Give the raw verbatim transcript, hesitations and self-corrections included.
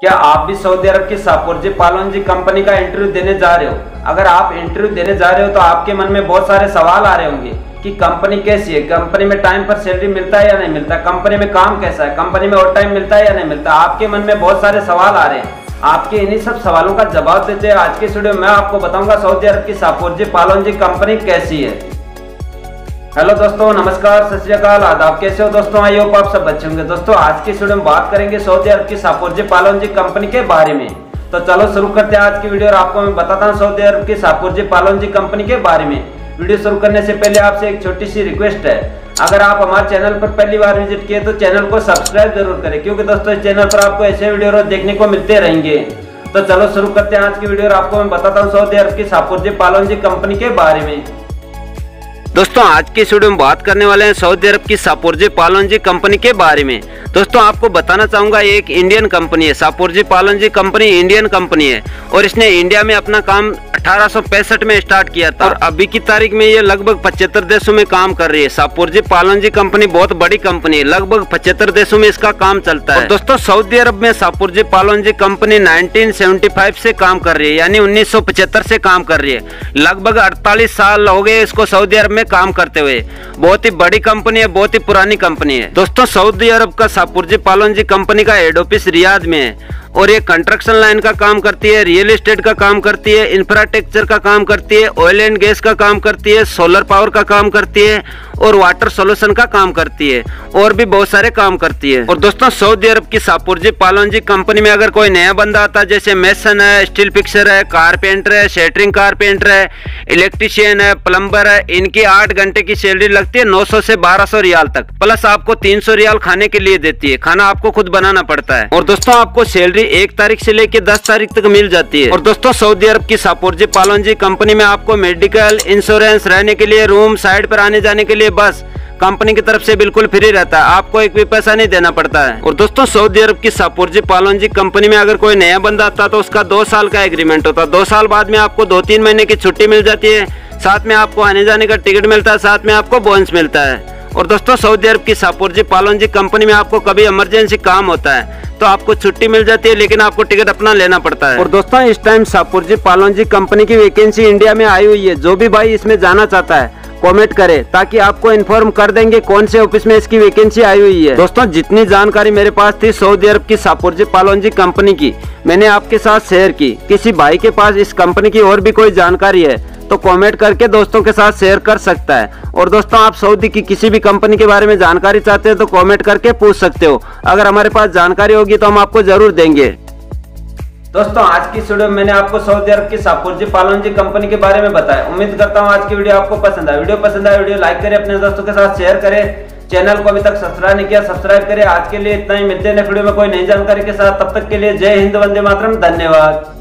क्या आप भी सऊदी अरब की शापोर्जी पालोंजी कंपनी का इंटरव्यू देने जा रहे हो? अगर आप इंटरव्यू देने जा रहे हो तो आपके मन में बहुत सारे सवाल आ रहे होंगे कि कंपनी कैसी है, कंपनी में टाइम पर सैलरी मिलता है या नहीं मिलता, कंपनी में काम कैसा है, कंपनी में ओवर टाइम मिलता है या नहीं मिलता। आपके मन में बहुत सारे सवाल आ रहे हैं। आपके इन्हीं सब सवालों का जवाब देते हुए आज के वीडियो में आपको बताऊंगा सऊदी अरब की शापोर्जी पालोंजी कंपनी कैसी है। हेलो दोस्तों, नमस्कार, सत श्री अकाल, आदाब, कैसे हो दोस्तों? आई होप आप सब अच्छे होंगे। दोस्तों आज की वीडियो में बात करेंगे सऊदी अरब की शापोर्जी पालोंजी कंपनी के बारे में। तो चलो शुरू करते हैं आज की वीडियो और आपको मैं बताता हूं सऊदी अरब की शापोर्जी पालोंजी कंपनी के बारे में। वीडियो शुरू करने से पहले आपसे एक छोटी सी रिक्वेस्ट है, अगर आप हमारे चैनल पर पहली बार विजिट किए तो चैनल को सब्सक्राइब जरूर करें, क्योंकि दोस्तों इस चैनल पर आपको ऐसे वीडियो रोज देखने को मिलते रहेंगे। तो चलो शुरू करते हैं आज की वीडियो और आपको मैं बताता हूँ सऊदी अरब की शापोर्जी पालोंजी कंपनी के बारे में। दोस्तों आज की वीडियो में बात करने वाले हैं सऊदी अरब की शापोर्जी पालोंजी कंपनी के बारे में। दोस्तों आपको बताना चाहूँगा ये एक इंडियन कंपनी है। Shapoorji Pallonji company Indian company है और इसने इंडिया में अपना काम अठारह सौ पैंसठ में स्टार्ट किया था और अभी की तारीख में ये लगभग पचहत्तर देशों में काम कर रही है। शापोर्जी पालोंजी कंपनी बहुत बड़ी कंपनी है, लगभग पचहत्तर देशों में इसका काम चलता है। दोस्तों सऊदी अरब में Shapoorji Pallonji company nineteen seventy five से काम कर रही है, यानी उन्नीस सौ पचहत्तर से काम कर रही है। लगभग अड़तालीस साल हो गए इसको सऊदी अरब में काम करते हुए। बहुत ही बड़ी कंपनी है, बहुत ही पुरानी कंपनी है। दोस्तों सऊदी अरब का शापोर्जी पालोंजी कंपनी का हेड ऑफिस रियाद में है और ये कंस्ट्रक्शन लाइन का काम करती है, रियल एस्टेट का काम करती है, इंफ्रास्ट्रक्चर का काम करती है, ऑयल एंड गैस का काम करती है, सोलर पावर का काम करती है और वाटर सोल्यूशन का काम करती है और भी बहुत सारे काम करती है। और दोस्तों सऊदी अरब की शापोर्जी पालोंजी कंपनी में अगर कोई नया बंदा आता है, जैसे मेसन है, स्टील फिक्सर है, कारपेंटर है, शेटरिंग कारपेंटर है, इलेक्ट्रीशियन है, प्लम्बर है, इनकी आठ घंटे की सैलरी लगती है नौ सौ से बारह सौ रियाल तक, प्लस आपको तीन सौ रियाल खाने के लिए देती है। खाना आपको खुद बनाना पड़ता है और दोस्तों आपको सैलरी एक तारीख से लेकर दस तारीख तक मिल जाती है। और दोस्तों सऊदी अरब की शापोर्जी पालोंजी कंपनी में आपको मेडिकल इंश्योरेंस, रहने के लिए रूम, साइड पर आने जाने के लिए बस कंपनी की तरफ से बिल्कुल फ्री रहता है, आपको एक भी पैसा नहीं देना पड़ता है। और दोस्तों सऊदी अरब की शापोर्जी पालोंजी कंपनी में अगर कोई नया बंदा आता है तो उसका दो साल का एग्रीमेंट होता है। दो साल बाद में आपको दो तीन महीने की छुट्टी मिल जाती है, साथ में आपको आने जाने का टिकट मिलता है, साथ में आपको बोनस मिलता है। और दोस्तों सऊदी अरब की शापोर्जी पालोंजी कंपनी में आपको कभी इमरजेंसी काम होता है तो आपको छुट्टी मिल जाती है, लेकिन आपको टिकट अपना लेना पड़ता है। और दोस्तों इस टाइम शापोर्जी पालोंजी कंपनी की वैकेंसी इंडिया में आई हुई है। जो भी भाई इसमें जाना चाहता है कमेंट करें, ताकि आपको इन्फॉर्म कर देंगे कौन से ऑफिस में इसकी वैकेंसी आई हुई है। दोस्तों जितनी जानकारी मेरे पास थी सऊदी अरब की शापोर्जी पालोंजी कंपनी की, मैंने आपके साथ शेयर की। किसी भाई के पास इस कंपनी की और भी कोई जानकारी है तो कमेंट करके दोस्तों के साथ शेयर कर सकता है। और दोस्तों आप सऊदी की किसी भी कंपनी के बारे में जानकारी चाहते हो तो कमेंट करके पूछ सकते हो, अगर हमारे पास जानकारी होगी तो हम आपको जरूर देंगे। दोस्तों आज की वीडियो में मैंने आपको सऊदी अरब की शापोर्जी पालोंजी कंपनी के बारे में बताया। उम्मीद करता हूँ आज की वीडियो आपको पसंद आए। वीडियो पसंद आए वीडियो लाइक करें, अपने दोस्तों के साथ शेयर करें, चैनल को अभी तक सब्सक्राइब नहीं किया सब्सक्राइब करें। आज के लिए इतना ही, मिलते हैं नेक्स्ट वीडियो में कोई नई जानकारी के साथ। तब तक के लिए जय हिंद, वंदे मातरम, धन्यवाद।